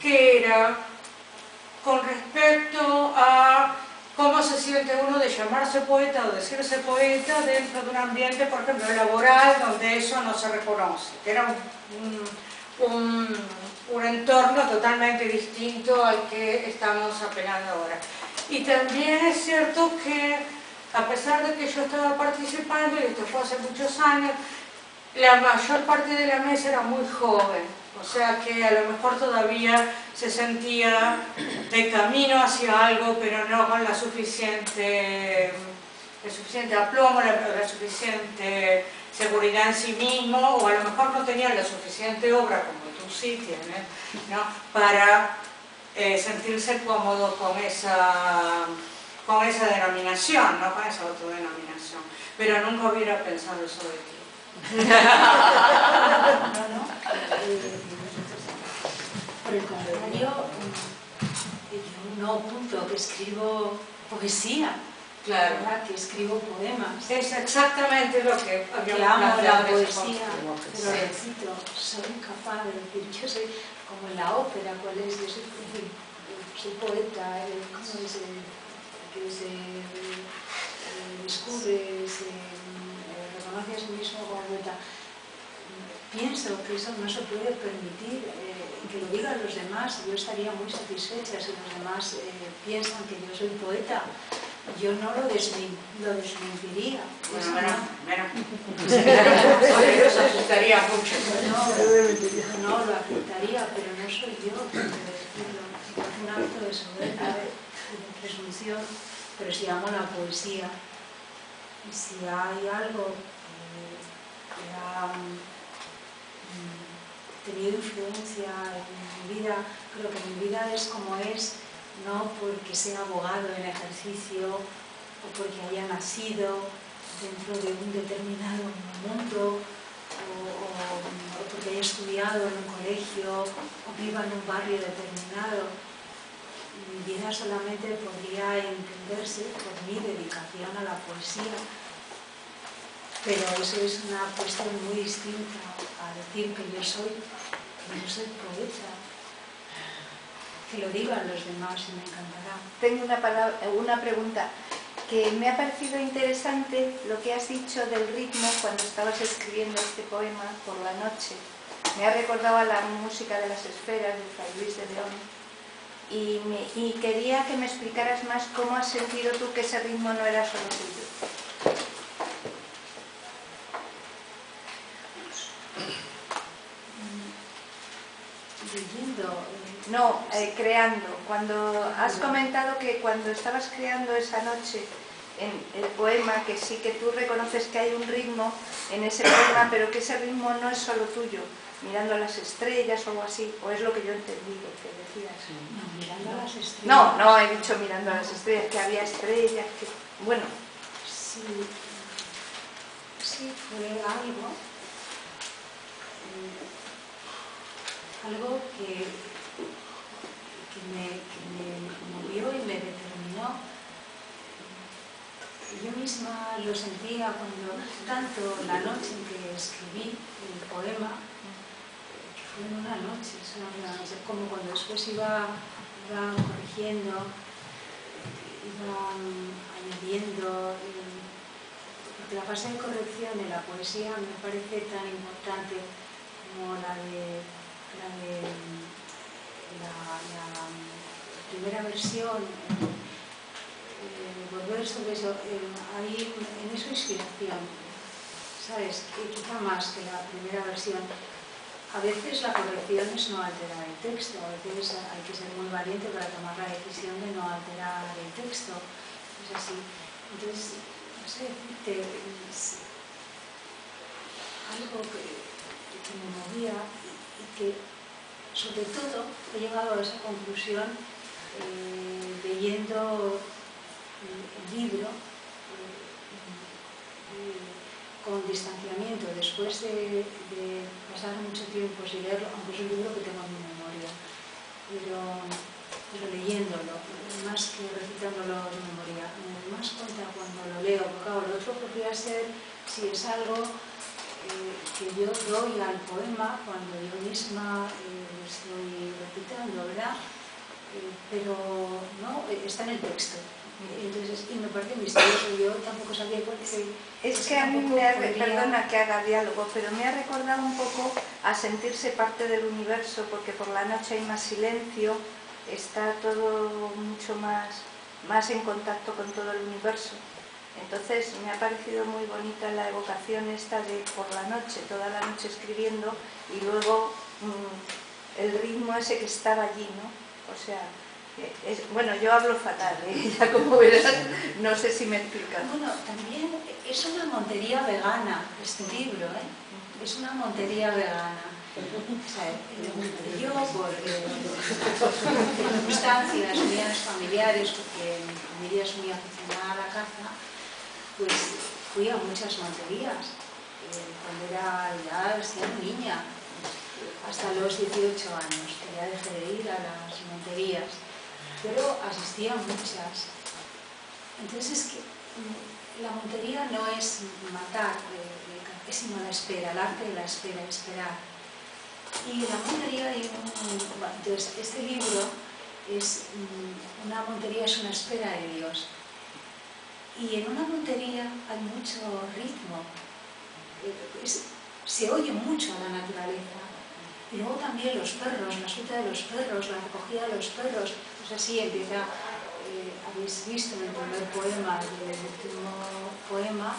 que era con respecto a cómo se siente uno de llamarse poeta o decirse poeta dentro de un ambiente, por ejemplo, laboral, donde eso no se reconoce, que era un entorno totalmente distinto al que estamos apelando ahora. Y también es cierto que, a pesar de que yo estaba participando, y esto fue hace muchos años, la mayor parte de la mesa era muy joven, o sea que a lo mejor todavía se sentía de camino hacia algo, pero no con la suficiente, el suficiente aplomo, la suficiente seguridad en sí mismo, o a lo mejor no tenía la suficiente obra como sí tiene, ¿no? Para sentirse cómodo con esa denominación, ¿no? Con esa autodenominación. Pero nunca hubiera pensado eso de ti. Por el contrario, yo no apunto que escribo poesía. Claro, ¿verdad? Que escribo poemas. Es exactamente lo que habíamos hablado de la poesía, pero repito, soy incapaz de decir, yo soy como en la ópera, ¿cuál es? Yo soy poeta, ¿cómo es? Que se descubre, se reconoce a sí mismo como poeta. Pienso que eso no se puede permitir, que lo digan los demás. Yo estaría muy satisfecha si los demás piensan que yo soy poeta. Yo no lo desmentiría. Bueno, eso afectaría mucho. No, lo afectaría, pero no soy yo. Es un acto de soberbia, de presunción, pero si amo la poesía, si hay algo que ha tenido influencia en mi vida, creo que mi vida es como es, no porque sea abogado en ejercicio o porque haya nacido dentro de un determinado mundo o porque haya estudiado en un colegio o viva en un barrio determinado. Mi vida solamente podría entenderse por mi dedicación a la poesía, pero eso es una cuestión muy distinta a decir que yo soy poeta. Que lo digan los demás y me encantará. Tengo una pregunta que me ha parecido interesante, lo que has dicho del ritmo cuando estabas escribiendo este poema por la noche. Me ha recordado a la música de las esferas de Fray Luis de León y quería que me explicaras más cómo has sentido tú que ese ritmo no era solo tuyo. No, creando. Cuando has comentado que cuando estabas creando esa noche en el poema, que sí que tú reconoces que hay un ritmo en ese poema, pero que ese ritmo no es solo tuyo, mirando las estrellas o algo así, o es lo que yo entendí, lo que decías. No, mirando a las estrellas. No, no, he dicho mirando a las estrellas, que había estrellas, que... Bueno. Sí, sí, fue algo. Algo que me movió y me determinó. Yo misma lo sentía cuando, tanto la noche en que escribí el poema, que fue en una noche, como cuando después iba corrigiendo, iba añadiendo. La fase de corrección de la poesía me parece tan importante como la primera versión. Volver sobre eso, ahí en eso inspiración, ¿sabes? Quizá más que la primera versión. A veces la corrección es no alterar el texto, a veces hay que ser muy valiente para tomar la decisión de no alterar el texto, es así. Entonces, no sé, algo que me movía y que, sobre todo, he llegado a esa conclusión leyendo el libro con distanciamiento, después de pasar mucho tiempo sin leerlo, aunque es un libro que tengo en mi memoria, pero leyéndolo, más que recitándolo de memoria, me doy más cuenta cuando lo leo, porque claro, lo otro podría ser si es algo que yo doy al poema cuando yo misma lo estoy recitando, ¿verdad? Pero no, está en el texto. Entonces, y me parece misterioso, yo tampoco sabía cuál es que a mí me perdona que haga diálogo, pero me ha recordado un poco a sentirse parte del universo, porque por la noche hay más silencio, está todo mucho más en contacto con todo el universo. Entonces me ha parecido muy bonita la evocación esta de por la noche, toda la noche escribiendo, y luego el ritmo ese que estaba allí, ¿no? O sea, bueno, yo hablo fatal, ya como verás, no sé si me explican. Bueno, también es una montería vegana este libro, es una montería vegana. O sea, yo, por circunstancias mías familiares, porque mi familia es muy aficionada a la caza, pues fui a muchas monterías, cuando era siendo niña, hasta los 18 años, que ya dejé de ir a las monterías. Pero asistía a muchas. Entonces, es que la montería no es matar, es sino la espera, el arte de la espera, esperar. Y la montería de entonces, este libro es una montería, es una espera de Dios. Y en una montería hay mucho ritmo, se oye mucho a la naturaleza. Y luego también los perros, la suelta de los perros, la recogida de los perros. Pues así empieza, habéis visto en el primer poema y en el último poema,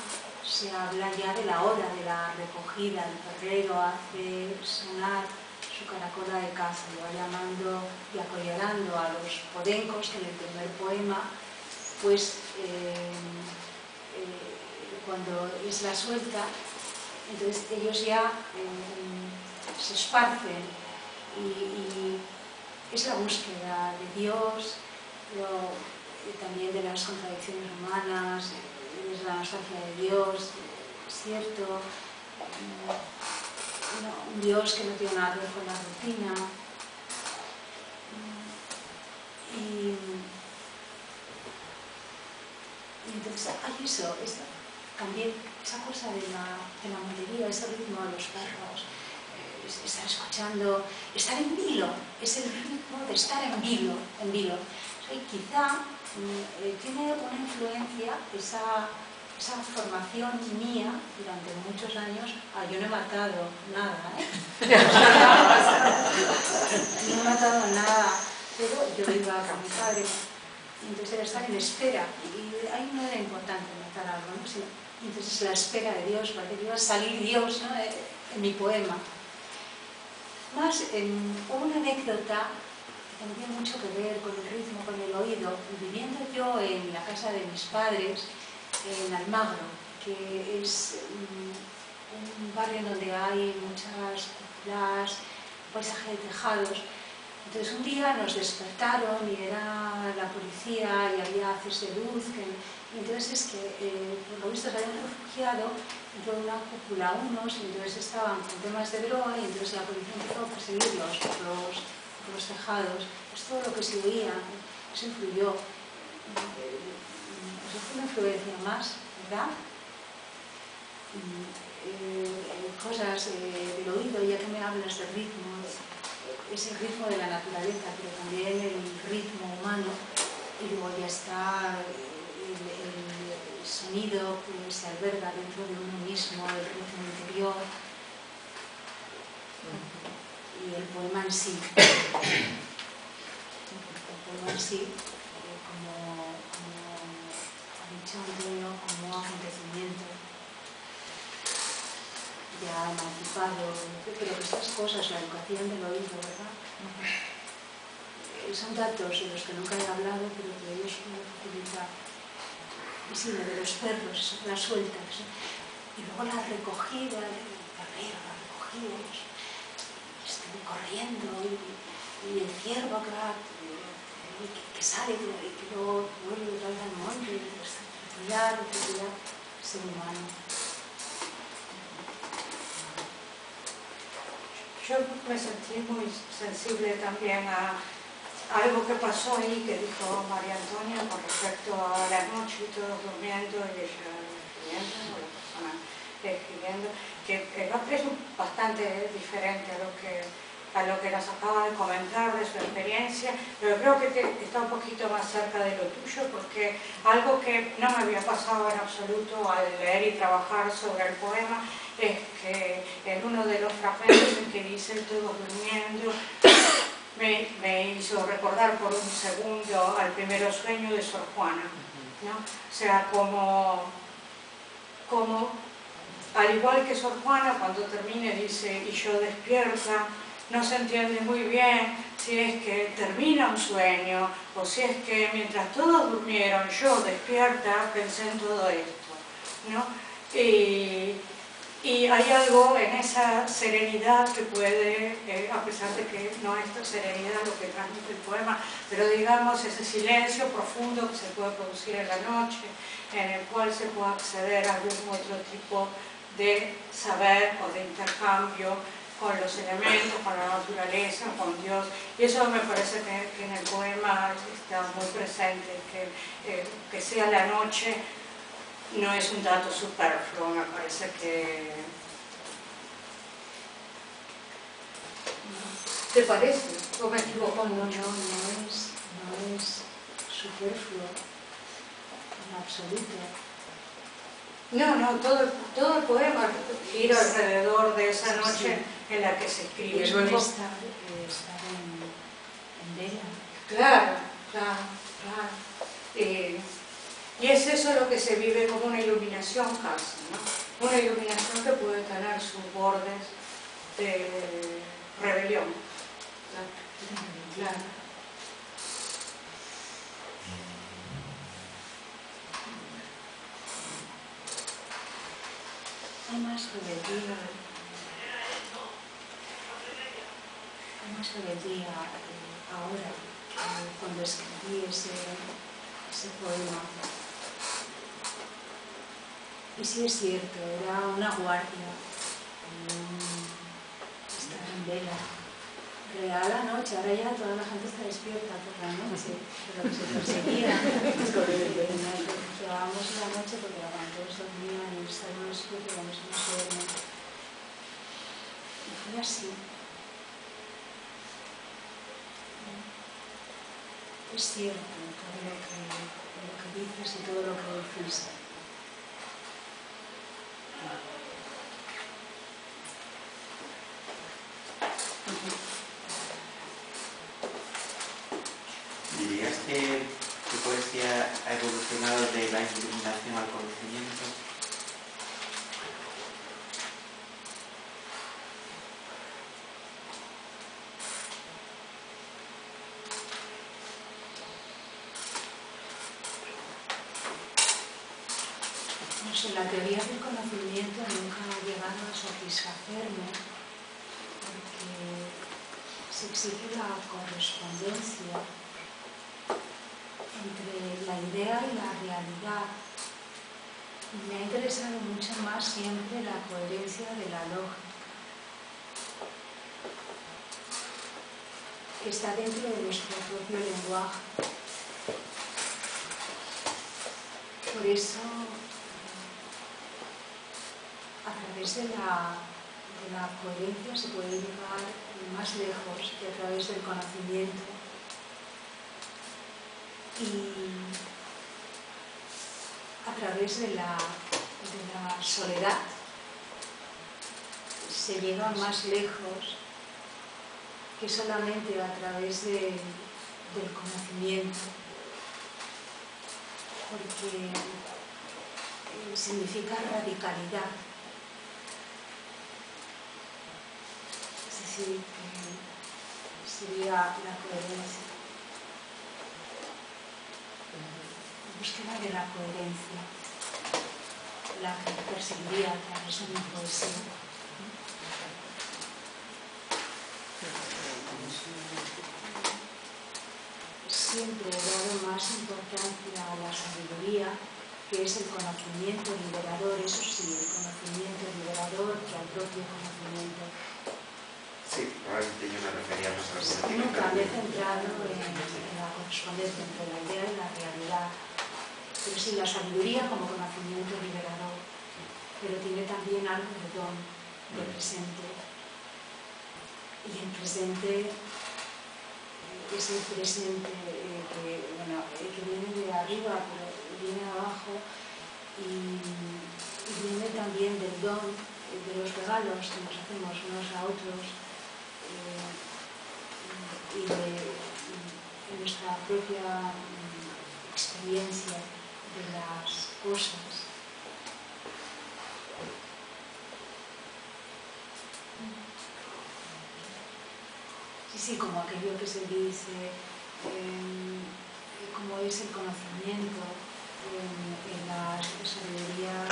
se habla ya de la hora de la recogida. El perrero hace sonar su caracola de caza, lo va llamando y acollarando a los podencos, que en el primer poema, pues cuando es la suelta, entonces ellos ya se esparcen y es la búsqueda de Dios, pero también de las contradicciones humanas, es la nostalgia de Dios, es cierto, un Dios que no tiene nada que ver con la rutina. Y entonces hay eso, también esa cosa de la montería, ese ritmo de los perros. Estar escuchando, estar en vilo, es el ritmo de estar en vilo. O sea, quizá tiene una influencia esa formación mía durante muchos años. Yo no he matado nada, no he matado nada, pero yo iba con mi padre, entonces era estar en espera, y ahí no era importante matar algo, entonces la espera de Dios, para que iba a salir Dios, ¿no? En mi poema. Más, una anécdota que tenía mucho que ver con el ritmo, con el oído. Viviendo yo en la casa de mis padres, en Almagro, que es un barrio donde hay muchas cúpulas, paisaje de tejados. Entonces un día nos despertaron y era la policía y había haces de luz. Entonces es que, por lo visto, se habían refugiado por una cúpula unos, y entonces estaban con temas de droga, y entonces la policía empezó a perseguirlos por los tejados. Pues todo lo que se oía, eso influyó. es una influencia más, ¿verdad? Cosas del oído, ya que me hablas de ritmos, es el ritmo de la naturaleza, pero también el ritmo humano, y luego ya está el sonido que se alberga dentro de uno mismo, el ritmo interior y el poema en sí. El poema en sí, como ha dicho Antonio, como acontecimiento ya emancipado, pero estas cosas, la educación del oído, ¿verdad? Son datos de los que nunca he hablado, pero que ellos pueden facilitar. Y sí, lo de los perros, la suelta, ¿sí? Y luego la recogida, el perrero, la recogida, están corriendo, y el ciervo que va, que sale, y que luego vuelve otra vez al monte, y tranquilidad, ser humano. Yo me sentí muy sensible también a algo que pasó ahí, que dijo María Antonia con respecto a la noche y todos durmiendo y ella escribiendo, o la persona escribiendo, que el papel es bastante diferente a lo que nos acaba de comentar de su experiencia, pero creo que está un poquito más cerca de lo tuyo, porque algo que no me había pasado en absoluto al leer y trabajar sobre el poema es que en uno de los fragmentos en que dicen todos durmiendo me hizo recordar por un segundo al primero sueño de Sor Juana, ¿no? O sea, como al igual que Sor Juana, cuando termine dice y yo despierta, no se entiende muy bien si es que termina un sueño o si es que mientras todos durmieron yo despierta pensé en todo esto, ¿no? Y hay algo en esa serenidad que puede, a pesar de que no es serenidad lo que transmite el poema, pero digamos ese silencio profundo que se puede producir en la noche, en el cual se puede acceder a algún otro tipo de saber o de intercambio con los elementos, con la naturaleza, con Dios. Y eso me parece que en el poema está muy presente, que sea la noche. No es un dato superfluo, me parece que... ¿Te parece? ¿O me equivoco? No es superfluo en absoluto. No, todo el poema gira alrededor de esa noche en la que se escribe. Es bueno estar en vela. Claro. Y es eso lo que se vive como una iluminación casi, ¿no? Una iluminación que puede tener sus bordes de rebelión. Claro. Hay más rebeldía ahora cuando escribí ese poema. Y sí es cierto, era una guardia, estar en vela. Real la noche, ahora ya toda la gente está despierta por la noche, pero que se perseguía. Llevábamos la noche porque la todos dormían y estábamos despiertos, íbamos a un sueño. Y fue así. Es cierto todo lo que dices y todo lo que decís. Y dirías que poesía ha evolucionado de la iluminación al conocimiento. La teoría del conocimiento nunca ha llegado a satisfacerme porque se exige la correspondencia entre la idea y la realidad. Y me ha interesado mucho más siempre la coherencia de la lógica, que está dentro de nuestro propio lenguaje. Por eso, a través de la coherencia se puede llegar más lejos que a través del conocimiento. Y a través de la soledad se llega más lejos que solamente a través del conocimiento, porque significa radicalidad. Es decir, que sería la coherencia, la búsqueda de la coherencia, la que perseguiría a través de mi poesía. Siempre he dado más importancia a la sabiduría, que es el conocimiento liberador, eso sí, el conocimiento liberador, que al propio conocimiento. Sí, probablemente yo me refería más a la sabiduría. Nunca me he centrado en la correspondencia entre la idea y la realidad, pero sí, la sabiduría como conocimiento liberador, pero tiene también algo de don, de presente. Y el presente es el presente que viene de arriba, pero viene de abajo, y viene también del don, de los regalos que nos hacemos unos a otros, y de nuestra propia experiencia de las cosas. Sí, como aquello que se dice, como es el conocimiento en las sabidurías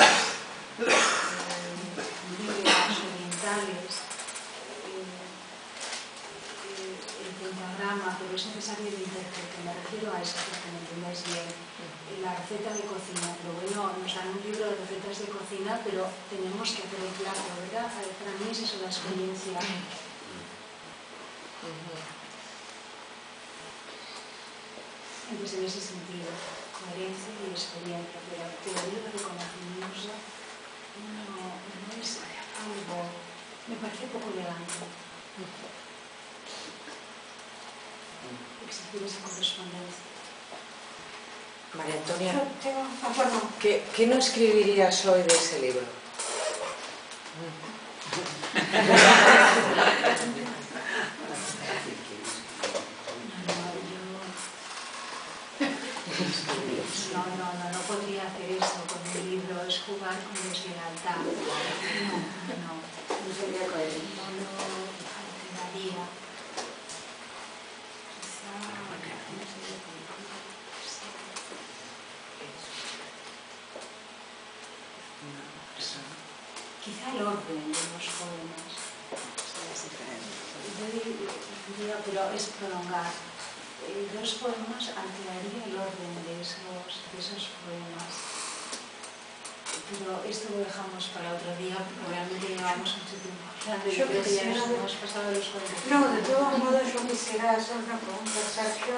libres, orientales, el pentagrama, pero es necesario el intérprete, me refiero a eso, porque me entendáis bien. La receta de cocina, pero bueno, nos dan un libro de recetas de cocina, pero tenemos que hacer el plato, ¿verdad? Para mí es eso, la experiencia. Entonces, en ese sentido, coherencia y experiencia, pero el reconocimiento no es algo, me parece poco elegante. Existir esa correspondencia. María Antonia, ¿qué no escribirías hoy de ese libro? No podría hacer eso con mi libro, es jugar con deslealtad. No sería coherente. No lo alteraría. Quizá no sería coherente. Quizá el orden de los jóvenes. Yo diría, pero es prolongar. Dos poemas alteraría el orden de esos poemas. Pero esto lo dejamos para otro día, porque realmente llevamos mucho tiempo. Yo creo que ya nos hemos pasado los 40. No, de todos modos yo quisiera hacer una pregunta a Sergio.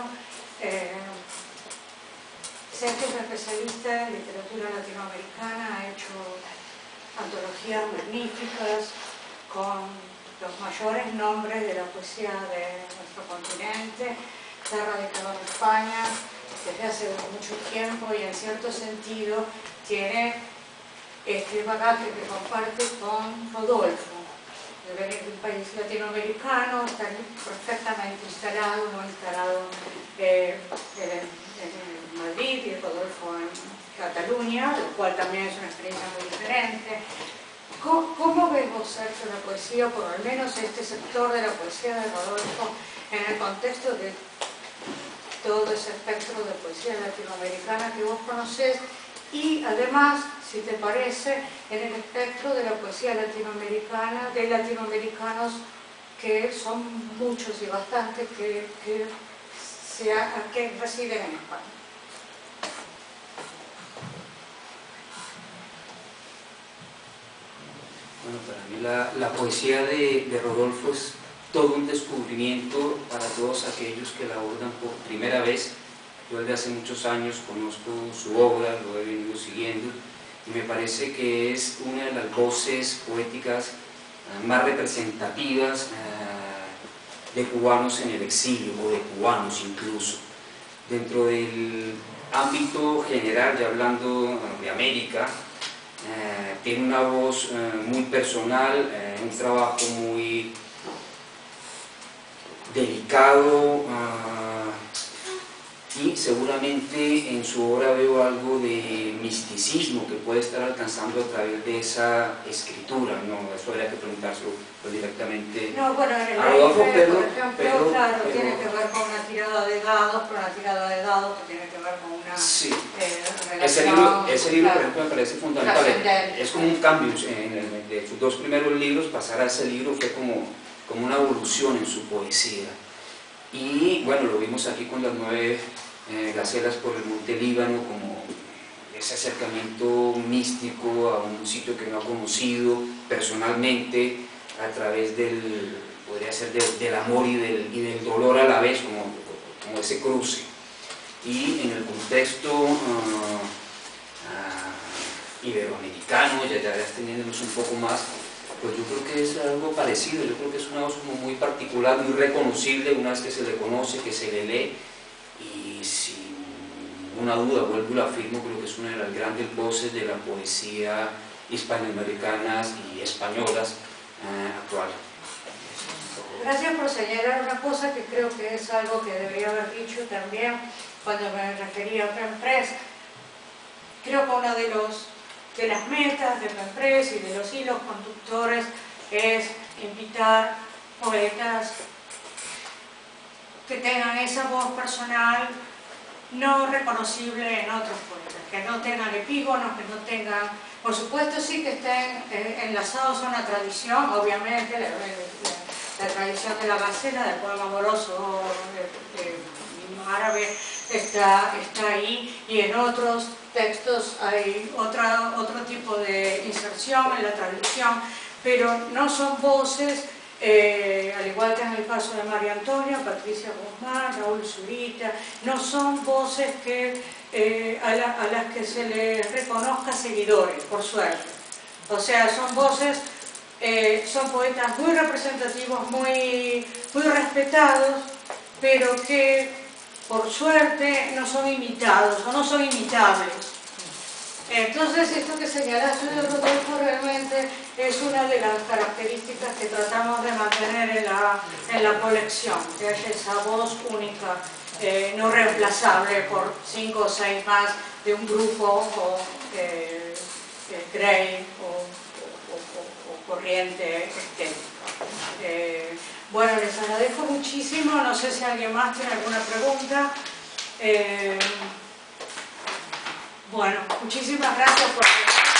Sergio es especialista en literatura latinoamericana, ha hecho antologías magníficas con los mayores nombres de la poesía de nuestro continente. Está radicado en España desde hace mucho tiempo y en cierto sentido tiene este bagaje que comparte con Rodolfo. De venir de un país latinoamericano, está perfectamente instalado, no instalado en Madrid y Rodolfo en Cataluña, lo cual también es una experiencia muy diferente. ¿Cómo ves vos, Sergio, la poesía, por al menos este sector de la poesía de Rodolfo, en el contexto de todo ese espectro de poesía latinoamericana que vos conocés y además, si te parece, en el espectro de la poesía latinoamericana, de latinoamericanos que son muchos y bastantes que residen en España? Bueno, para mí la poesía de Rodolfo es todo un descubrimiento para todos aquellos que la abordan por primera vez Yo desde hace muchos años conozco su obra, lo he venido siguiendo, y me parece que es una de las voces poéticas más representativas de cubanos en el exilio, o de cubanos incluso. Dentro del ámbito general, ya hablando de América, tiene una voz muy personal, un trabajo muy delicado, y seguramente en su obra veo algo de misticismo que puede estar alcanzando a través de esa escritura. No, eso habría que preguntárselo directamente. No, bueno, en Rodolfo, por ejemplo, claro, pero tiene que ver con una tirada de dados, pero una tirada de dados que tiene que ver con una... Sí, ese libro, por ejemplo, me parece fundamental. Es como un cambio, de sus dos primeros libros, pasar a ese libro fue como una evolución en su poesía. Y bueno, lo vimos aquí con las 9 gacelas por el monte Líbano, como ese acercamiento místico a un sitio que no ha conocido personalmente, a través del, podría ser, del amor y del dolor a la vez, como ese cruce. Y en el contexto iberoamericano, ya extendiéndonos un poco más, pues yo creo que es algo parecido. Yo creo que es una voz como muy particular, muy reconocible, una vez que se le conoce, que se le lee, y sin ninguna duda, vuelvo y lo afirmo, creo que es una de las grandes voces de la poesía hispanoamericanas y españolas actual. Gracias por señalar una cosa que creo que es algo que debería haber dicho también cuando me refería a Pen Press. Creo que una de las metas de Pen Press y de los hilos conductores es invitar poetas que tengan esa voz personal no reconocible en otros poetas, que no tengan epígonos, que no tengan... Por supuesto sí que estén enlazados a una tradición, obviamente, la tradición de la gacela, del poema amoroso árabe, está ahí, y en otros textos hay otro tipo de inserción en la traducción, pero no son voces, al igual que en el caso de María Antonia, Patricia Guzmán, Raúl Zurita, no son voces que, a las que se les reconozca seguidores, por suerte. O sea, son voces, son poetas muy representativos, muy respetados, pero que por suerte no son imitados o no son imitables. Entonces, esto que señalaste de Rodolfo realmente es una de las características que tratamos de mantener en la colección, que es esa voz única, no reemplazable por 5 o 6 más de un grupo o grey o corriente estética. Bueno, les agradezco muchísimo. No sé si alguien más tiene alguna pregunta. Bueno, muchísimas gracias por...